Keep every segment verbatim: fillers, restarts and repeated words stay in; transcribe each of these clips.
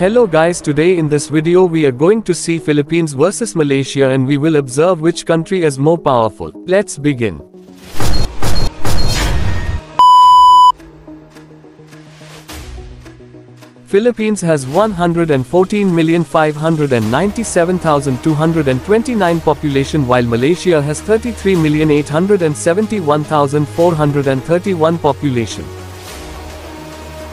Hello guys, today in this video we are going to see Philippines versus Malaysia and we will observe which country is more powerful. Let's begin. Philippines has one hundred fourteen million five hundred ninety-seven thousand two hundred twenty-nine population while Malaysia has thirty-three million eight hundred seventy-one thousand four hundred thirty-one population.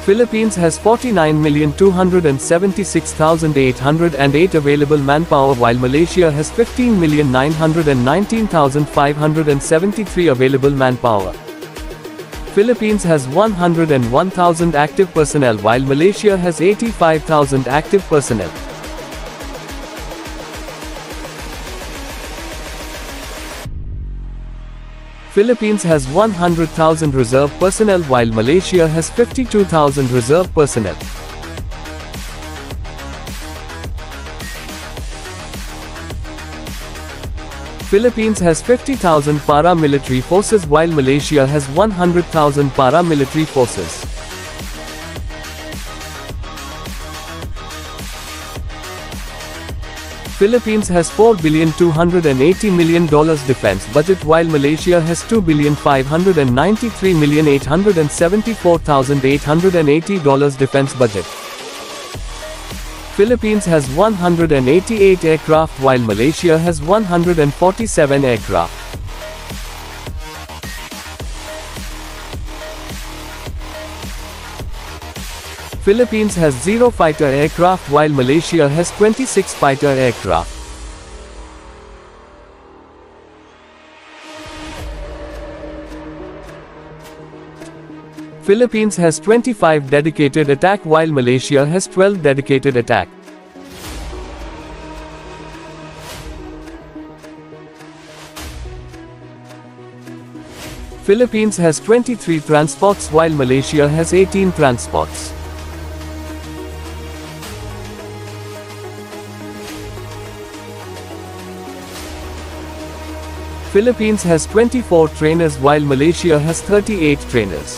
Philippines has forty-nine million two hundred seventy-six thousand eight hundred eight available manpower while Malaysia has fifteen million nine hundred nineteen thousand five hundred seventy-three available manpower. Philippines has one hundred one thousand active personnel while Malaysia has eighty-five thousand active personnel. Philippines has one hundred thousand reserve personnel while Malaysia has fifty-two thousand reserve personnel. Philippines has fifty thousand paramilitary forces while Malaysia has one hundred thousand paramilitary forces. Philippines has four billion two hundred eighty million dollars defense budget while Malaysia has two billion five hundred ninety-three million eight hundred seventy-four thousand eight hundred eighty dollars defense budget. Philippines has one hundred eighty-eight aircraft while Malaysia has one hundred forty-seven aircraft. Philippines has zero fighter aircraft while Malaysia has twenty-six fighter aircraft. Philippines has twenty-five dedicated attack while Malaysia has twelve dedicated attack. Philippines has twenty-three transports while Malaysia has eighteen transports. Philippines has twenty-four trainers while Malaysia has thirty-eight trainers.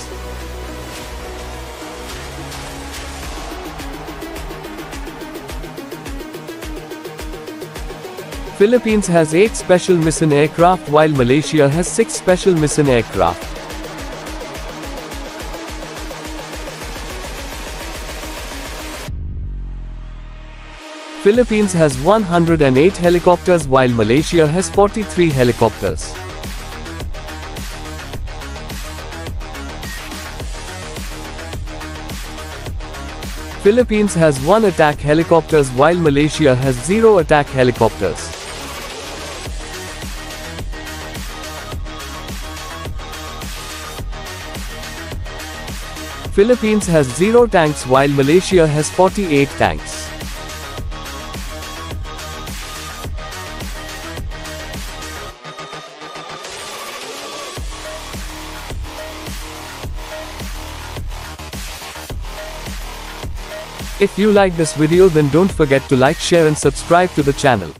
Philippines has eight special mission aircraft while Malaysia has six special mission aircraft. Philippines has one hundred eight helicopters while Malaysia has forty-three helicopters. Philippines has one attack helicopters while Malaysia has zero attack helicopters. Philippines has zero tanks while Malaysia has forty-eight tanks. If you like this video then don't forget to like, share and subscribe to the channel.